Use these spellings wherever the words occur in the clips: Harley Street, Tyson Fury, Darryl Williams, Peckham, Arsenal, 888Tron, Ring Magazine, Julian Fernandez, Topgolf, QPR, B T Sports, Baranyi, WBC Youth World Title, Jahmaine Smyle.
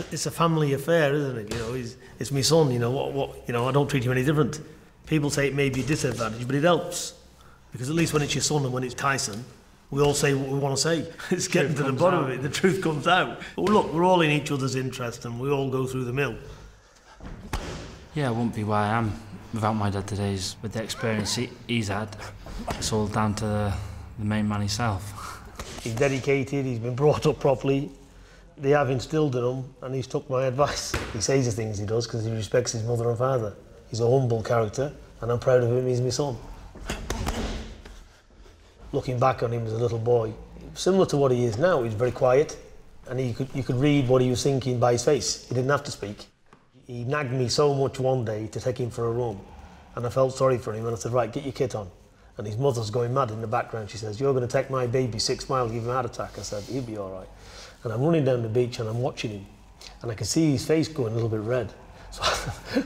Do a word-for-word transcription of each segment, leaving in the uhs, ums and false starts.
it's, it's a family affair, isn't it? You know, he's, it's my son. You know what? What? You know, I don't treat him any different. People say it may be a disadvantage, but it helps, because at least when it's your son and when it's Tyson, we all say what we want to say. It's getting to the bottom of it. The truth comes out. But look, we're all in each other's interest, and we all go through the mill. Yeah, I wouldn't be where I am without my dad today's. With the experience he, he's had, it's all down to the, the main man himself. He's dedicated. He's been brought up properly. They have instilled in him, and he's took my advice. He says the things he does because he respects his mother and father. He's a humble character, and I'm proud of him. He's my son. Looking back on him as a little boy, similar to what he is now, he's very quiet, and he could, you could read what he was thinking by his face. He didn't have to speak. He nagged me so much one day to take him for a run, and I felt sorry for him, and I said, right, get your kit on. And his mother's going mad in the background. She says, you're going to take my baby six miles, give him a heart attack. I said, he'll be all right. And I'm running down the beach, and I'm watching him, and I could see his face going a little bit red. So,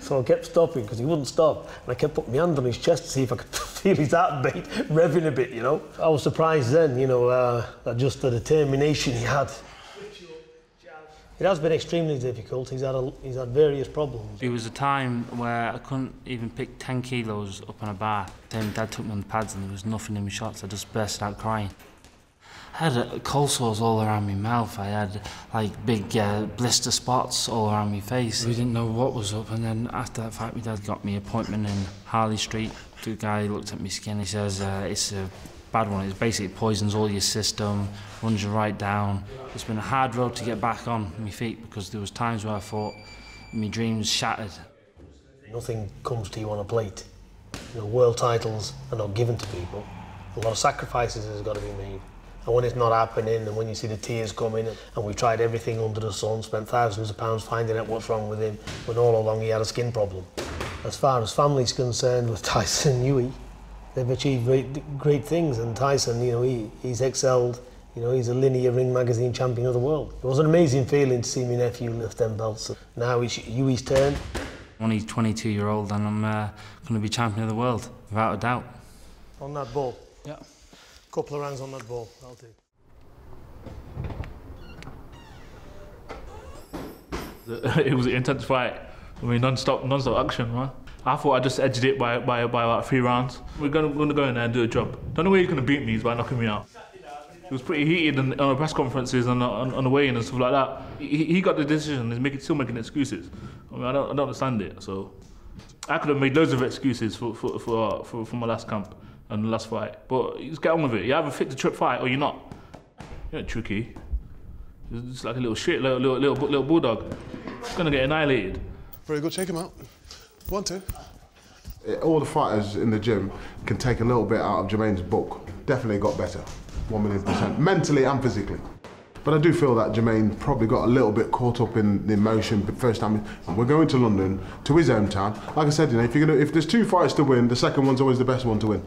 so I kept stopping, because he wouldn't stop, and I kept putting my hand on his chest to see if I could feel his heartbeat revving a bit, you know. I was surprised then, you know, uh, just the determination he had. It has been extremely difficult. He's had, a, he's had various problems. It was a time where I couldn't even pick ten kilos up on a bar. Then Dad took me on the pads and there was nothing in my shots. I just burst out crying. I had cold sores all around my mouth. I had, like, big uh, blister spots all around my face. We didn't know what was up, and then after that fight, my dad got me an appointment in Harley Street. The guy looked at my skin, he says, uh, it's a bad one. It basically poisons all your system, runs you right down. It's been a hard road to get back on my feet, because there was times where I thought my dreams shattered. Nothing comes to you on a plate. You know, world titles are not given to people. A lot of sacrifices has got to be made. And when it's not happening, and when you see the tears coming, and we've tried everything under the sun, spent thousands of pounds finding out what's wrong with him, when all along he had a skin problem. As far as family's concerned with Tyson Fury, they've achieved great, great things, and Tyson, you know, he, he's excelled. You know, he's a linear Ring Magazine champion of the world. It was an amazing feeling to see my nephew lift them belts. Now it's Fury's turn. I'm only twenty-two-year-old, and I'm uh, going to be champion of the world, without a doubt. On that ball? Yeah. Couple of rounds on that ball, that'll do. It was an intense fight. I mean, non-stop, non-stop action, man. I thought I just edged it by by by about three rounds. We're gonna, gonna go in there and do a job. The only way he's gonna beat me is by knocking me out. It was pretty heated in, on the press conferences and on, on the weigh-in and stuff like that. He, he got the decision. He's making, still making excuses. I mean, I don't, I don't understand it. So I could have made loads of excuses for for for, for, for my last camp and the last fight, but just get on with it. You either fit the trip fight or you're not. You're not tricky. You're just like a little shit, little, little, little, little bulldog. It's gonna get annihilated. Very good, take him out. One, two. All the fighters in the gym can take a little bit out of Jermaine's book. Definitely got better, one million percent, mentally and physically. But I do feel that Jahmaine probably got a little bit caught up in the emotion the first time. We're going to London, to his hometown. Like I said, you know, if you're gonna, if there's two fights to win, the second one's always the best one to win.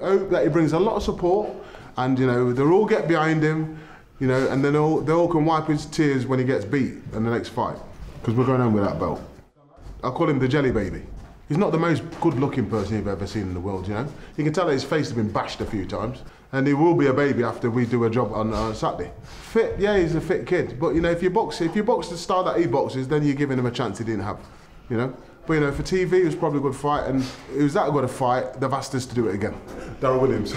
I hope that he brings a lot of support, and you know they'll all get behind him, you know, and then all they all can wipe his tears when he gets beat in the next fight, because we're going home with that belt. I call him the jelly baby. He's not the most good-looking person you've ever seen in the world, you know. You can tell that his face has been bashed a few times, and he will be a baby after we do a job on uh, Saturday. Fit, yeah, he's a fit kid, but you know if you box, if you box the style that he boxes, then you're giving him a chance he didn't have, you know. But you know, for T V, it was probably a good fight, and it was that good a fight, they've asked us to do it again. Darryl Williams.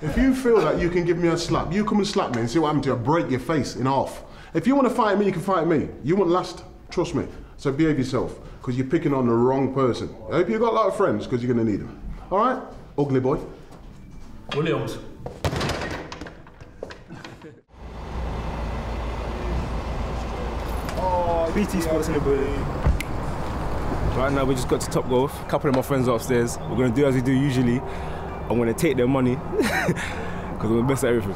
If you feel that you can give me a slap, you come and slap me and see what happens to you. I'll break your face in half. If you want to fight me, you can fight me. You won't last, trust me. So behave yourself, because you're picking on the wrong person. I hope you've got a lot of friends, because you're going to need them. All right? Ugly boy. Williams. Oh, B T Sports in the building. Right now, we just got to Topgolf. A couple of my friends are upstairs. We're going to do as we do usually. I'm going to take their money, because we're the best at everything.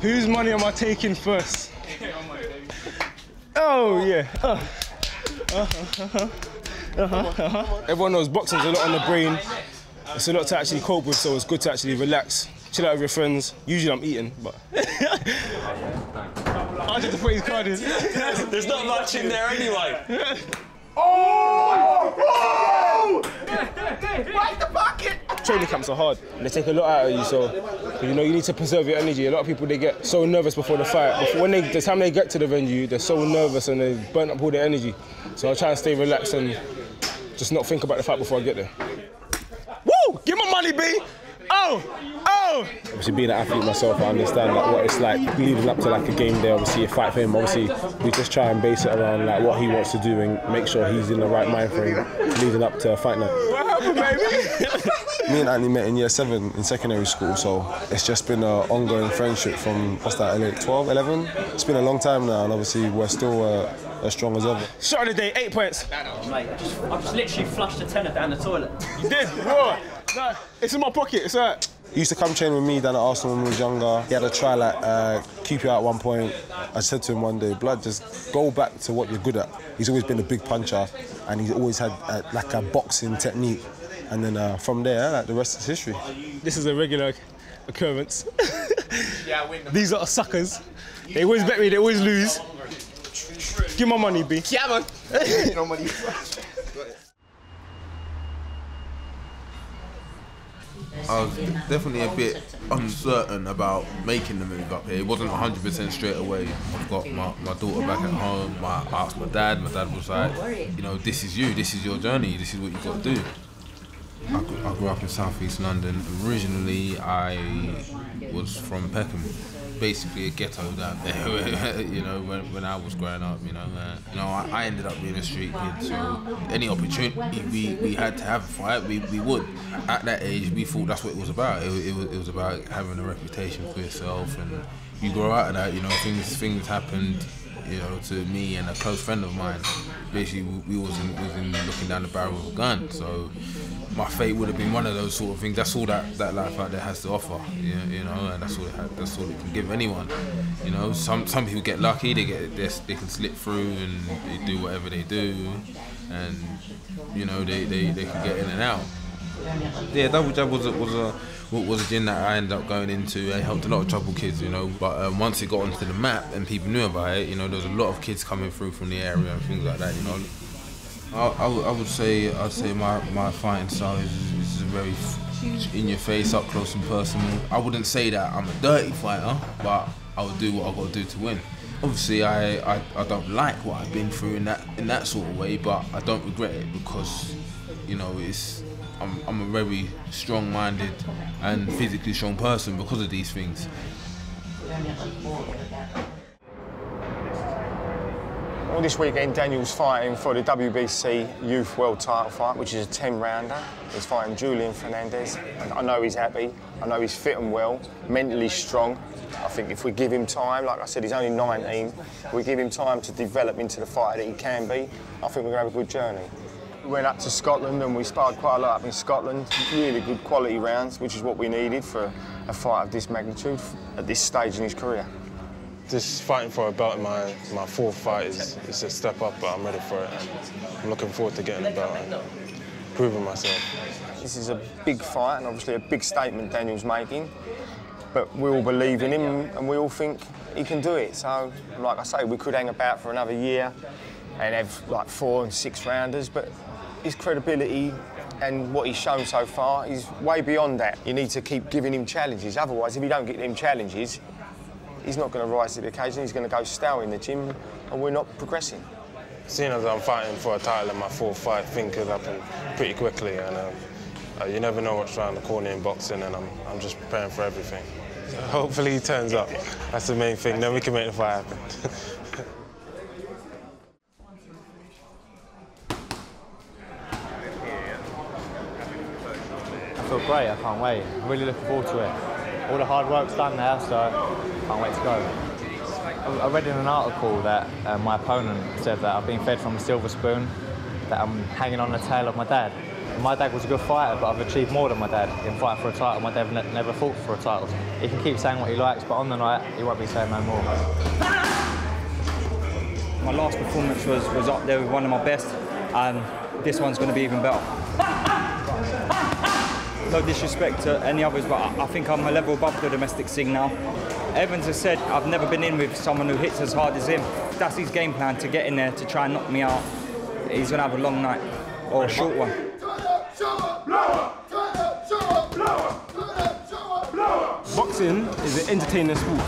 Whose money am I taking first? Oh, yeah. Uh. Uh-huh, uh-huh, uh-huh. Everyone knows boxing's a lot on the brain. It's a lot to actually cope with, so it's good to actually relax, chill out with your friends. Usually I'm eating, but... I just have to put his card in. There's not much in there anyway. Oh! Oh! Where's the bucket? training camps are hard. They take a lot out of you, so you know you need to preserve your energy. A lot of people, they get so nervous before the fight. Before, when they, the time they get to the venue, they're so nervous and they burn up all their energy. So I try and stay relaxed and just not think about the fight before I get there. Woo! Give my money, B! Oh! Oh! Obviously, being an athlete myself, I understand like what it's like leading up to like a game day. Obviously, a fight for him. Obviously, we just try and base it around like what he wants to do and make sure he's in the right mind frame leading up to a fight night. What happened, baby? Me and Anthony met in year seven in secondary school, so it's just been an ongoing friendship from what's that, twelve, eleven? It's been a long time now, and obviously we're still uh, as strong as ever. Shot of the day, eight points. Mate, I just, I just literally flushed a tenner down the toilet. You did? What? No, it's in my pocket, it's alright. He used to come train with me down at Arsenal when we was younger. He had a try like uh, Q P R at one point. I said to him one day, blood, just go back to what you're good at. He's always been a big puncher, and he's always had a, like a boxing technique. And then uh, from there, like, the rest is history. This is a regular occurrence. These are suckers. They always bet me, they always lose. Give my money, B. Yeah, man. No money. I was definitely a bit uncertain about making the move up here. It wasn't one hundred percent straight away. I've got my, my daughter back at home. My, I asked my dad. My dad was like, you know, this is you. This is your journey. This is what you've got to do. I grew, I grew up in southeast London. Originally, I was from Peckham, basically a ghetto down there. You know, when, when I was growing up, you know, uh, you know, I, I ended up being a street kid. So any opportunity we, we had to have a fight, we, we would. At that age, we thought that's what it was about. It, it was it was about having a reputation for yourself, and you grow out of that. You know, things things happened. You know, to me and a close friend of mine, basically we, we was in, was in looking down the barrel of a gun. So my fate would have been one of those sort of things. That's all that, that life out there has to offer, you, you know, and that's all it has, that's all it can give anyone. You know, some some people get lucky, they get they, they can slip through and they do whatever they do, and you know they they, they can get in and out. Yeah, Double Jab was a, was a was a gym that I ended up going into. It helped a lot of troubled kids, you know. But um, once it got onto the map and people knew about it, you know, there was a lot of kids coming through from the area and things like that, you know. I, I, I would say I'd say my, my fighting style is, is very in your face, up close and personal. I wouldn't say that I'm a dirty fighter, but I would do what I got to do to win. Obviously, I, I, I don't like what I've been through in that in that sort of way, but I don't regret it because, you know, it's. I'm, I'm a very strong-minded and physically strong person because of these things. Well, this weekend, Daniel's fighting for the W B C Youth World Title fight, which is a ten-rounder. He's fighting Julian Fernandez. I know he's happy. I know he's fit and well, mentally strong. I think if we give him time, like I said, he's only nineteen. If we give him time to develop into the fighter that he can be, I think we're going to have a good journey. We went up to Scotland and we sparred quite a lot up in Scotland. Really good quality rounds, which is what we needed for a fight of this magnitude at this stage in his career. Just fighting for a belt in my, my fourth fight is, is a step up, but I'm ready for it. And I'm looking forward to getting the belt and proving myself. This is a big fight and obviously a big statement Daniel's making, but we all believe in him and we all think he can do it. So, like I say, we could hang about for another year and have like four and six rounders, but his credibility and what he's shown so far is way beyond that. You need to keep giving him challenges. Otherwise, if you don't get him challenges, he's not going to rise to the occasion. He's going to go stale in the gym, and we're not progressing. Seeing as I'm fighting for a title in my fourth fight, things could happen pretty quickly, and um, uh, you never know what's around the corner in boxing, and I'm, I'm just preparing for everything. So hopefully he turns up. That's the main thing. Then we can make the fight happen. I feel great, I can't wait. I'm really looking forward to it. All the hard work's done now, so I can't wait to go. I read in an article that uh, my opponent said that I've been fed from a silver spoon, that I'm hanging on the tail of my dad. My dad was a good fighter, but I've achieved more than my dad in fighting for a title. My dad ne never fought for a title. He can keep saying what he likes, but on the night, he won't be saying no more. My last performance was, was up there with one of my best, and this one's going to be even better. No disrespect to any others, but I think I'm a level above the domestic scene now. Evans has said I've never been in with someone who hits as hard as him. That's his game plan, to get in there, to try and knock me out. He's going to have a long night, or a short one. boxing is an entertaining sport,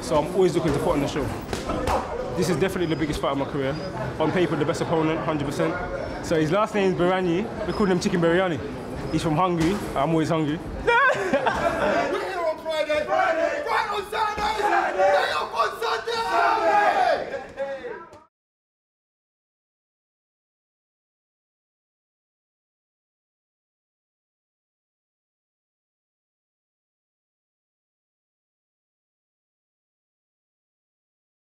so I'm always looking to put on the show. This is definitely the biggest fight of my career. On paper, the best opponent, one hundred percent. So his last name is Baranyi. We call him Chicken Biryani. He's from Hungary. I'm always hungry.